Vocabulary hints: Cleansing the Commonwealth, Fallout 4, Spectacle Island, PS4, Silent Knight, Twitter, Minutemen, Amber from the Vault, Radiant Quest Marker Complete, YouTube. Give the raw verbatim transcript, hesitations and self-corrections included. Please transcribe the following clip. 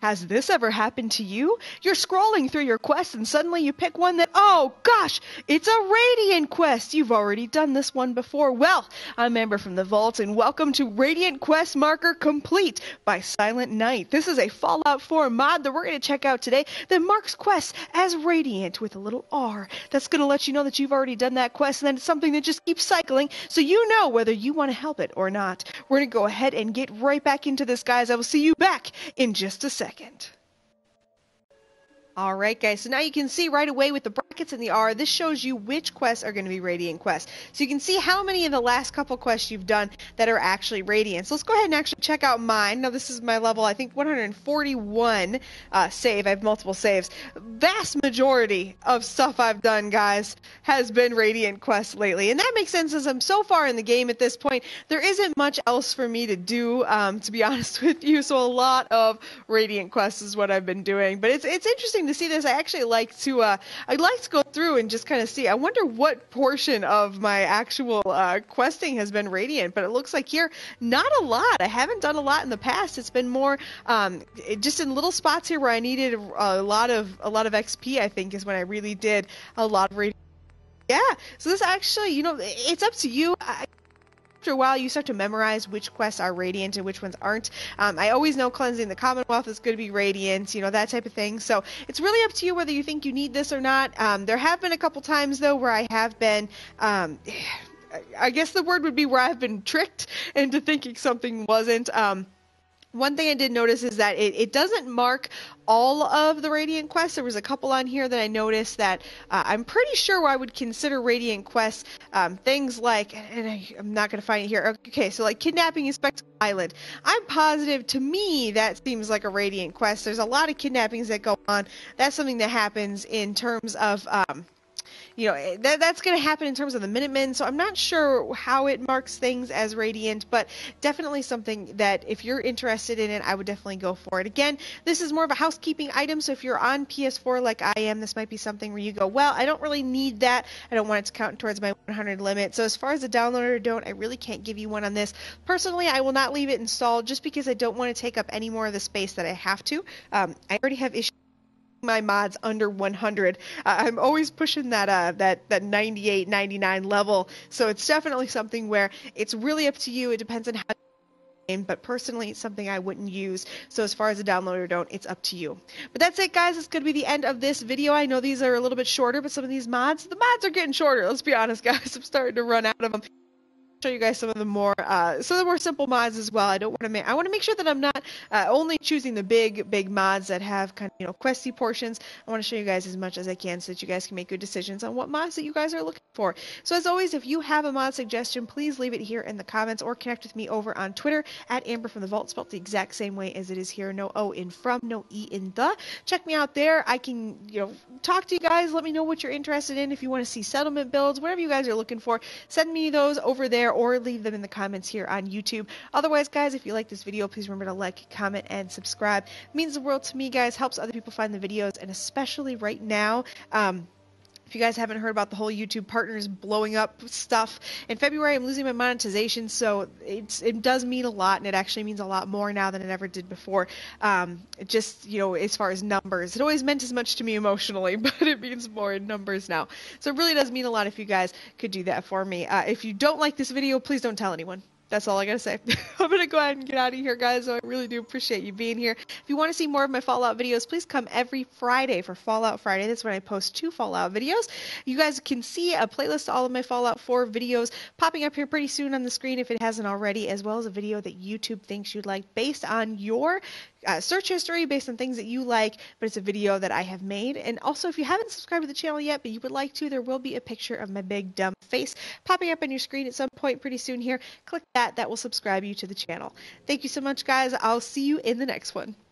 Has this ever happened to you? You're scrolling through your quests and suddenly you pick one that, oh gosh, it's a Radiant Quest. You've already done this one before. Well, I'm Amber from the Vault and welcome to Radiant Quest Marker Complete by Silent Knight. This is a Fallout four mod that we're going to check out today that marks quests as Radiant with a little R. That's going to let you know that you've already done that quest and then it's something that just keeps cycling so you know whether you want to help it or not. We're going to go ahead and get right back into this, guys. I will see you back in just a second. Second. All right, guys, so now you can see right away with the brackets and the R, this shows you which quests are going to be Radiant quests. So you can see how many in the last couple quests you've done that are actually Radiant. So let's go ahead and actually check out mine. Now, this is my level, I think, one hundred forty-one uh, save. I have multiple saves. Vast majority of stuff I've done, guys, has been Radiant quests lately. And that makes sense as I'm so far in the game at this point. There isn't much else for me to do, um, to be honest with you. So a lot of Radiant quests is what I've been doing. But it's, it's interesting to see this. I actually like to uh, I'd like to go through and just kind of see. I wonder what portion of my actual uh, questing has been Radiant, but it looks like here not a lot. I haven't done a lot in the past. It's been more um, just in little spots here where I needed a lot of a lot of X P, I think, is when I really did a lot of Radiant. Yeah, so this actually, you know, it's up to you. I After a while, you start to memorize which quests are Radiant and which ones aren't. Um, I always know Cleansing the Commonwealth is going to be Radiant, you know, that type of thing. So it's really up to you whether you think you need this or not. Um, there have been a couple times, though, where I have been... Um, I guess the word would be where I've been tricked into thinking something wasn't. Um, one thing I did notice is that it, it doesn't mark... all of the Radiant quests. There was a couple on here that I noticed that uh, I'm pretty sure I would consider Radiant quests. Um, things like, and I, I'm not going to find it here. Okay, so like kidnapping in Spectacle Island. I'm positive, to me, that seems like a Radiant quest. There's a lot of kidnappings that go on. That's something that happens in terms of... Um, You know, that, that's going to happen in terms of the Minutemen, so I'm not sure how it marks things as Radiant, but definitely something that if you're interested in it, I would definitely go for it. Again, this is more of a housekeeping item, so if you're on P S four like I am, this might be something where you go, well, I don't really need that. I don't want it to count towards my one hundred limit. So as far as a download or don't, I really can't give you one on this. Personally, I will not leave it installed just because I don't want to take up any more of the space that I have to. Um, I already have issues. My mods under one hundred. Uh, I'm always pushing that uh, that that ninety-eight, ninety-nine level, so it's definitely something where it's really up to you. It depends on how you game, but personally, it's something I wouldn't use. So as far as a download or don't, it's up to you. But that's it, guys. It's going to be the end of this video. I know these are a little bit shorter, but some of these mods, the mods are getting shorter. Let's be honest, guys. I'm starting to run out of them. Show you guys some of the more uh, some of the more simple mods as well. I don't want to make I want to make sure that I'm not uh, only choosing the big big mods that have kind of, you know, questy portions. I want to show you guys as much as I can so that you guys can make good decisions on what mods that you guys are looking for. So as always, if you have a mod suggestion, please leave it here in the comments or connect with me over on Twitter at Amber from the Vault, spelled the exact same way as it is here. No O in from, no E in the. Check me out there. I can, you know, talk to you guys. Let me know what you're interested in. If you want to see settlement builds, whatever you guys are looking for, send me those over there, or leave them in the comments here on YouTube. Otherwise, guys, if you like this video, please remember to like, comment, and subscribe. It means the world to me, guys. Helps other people find the videos, and especially right now, um, if you guys haven't heard about the whole YouTube partners blowing up stuff, in February I'm losing my monetization, so it's, it does mean a lot, and it actually means a lot more now than it ever did before. Um, just, you know, as far as numbers. It always meant as much to me emotionally, but it means more in numbers now. So it really does mean a lot if you guys could do that for me. Uh, if you don't like this video, please don't tell anyone. That's all I gotta say. I'm gonna go ahead and get out of here, guys. So I really do appreciate you being here. If you want to see more of my Fallout videos, please come every Friday for Fallout Friday. That's when I post two Fallout videos. You guys can see a playlist to all of my Fallout four videos popping up here pretty soon on the screen if it hasn't already, as well as a video that YouTube thinks you'd like based on your Uh, search history, based on things that you like, but it's a video that I have made. And also, if you haven't subscribed to the channel yet but you would like to, there will be a picture of my big dumb face popping up on your screen at some point pretty soon here. Click that. That will subscribe you to the channel. Thank you so much, guys. I'll see you in the next one.